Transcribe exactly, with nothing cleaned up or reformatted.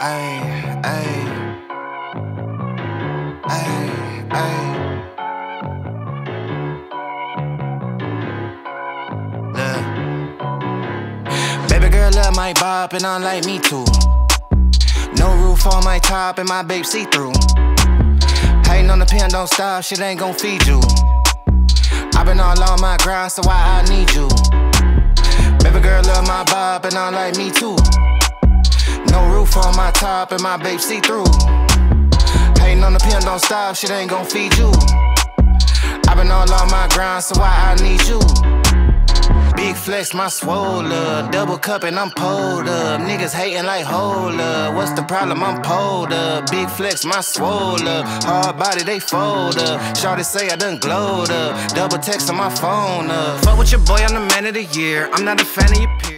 Ay, ay, ay, ay. Look, baby girl love my bop and I like me too. No roof on my top and my babe see through. Hating on the pen, don't stop, shit ain't gon' feed you. I been all on my grind, so why I need you? Baby girl love my bop and I like me too. No roof on my top and my babe see through. Hating on the pen, don't stop, shit ain't gon' feed you. I been all on my grind, so why I need you? Big flex, my swole up, double cup and I'm pulled up. Niggas hating like hold up, what's the problem? I'm pulled up. Big flex, my swole up, hard body they fold up. Shawty say I done glowed up, double text on my phone up. Fuck with your boy, I'm the man of the year. I'm not a fan of your peers.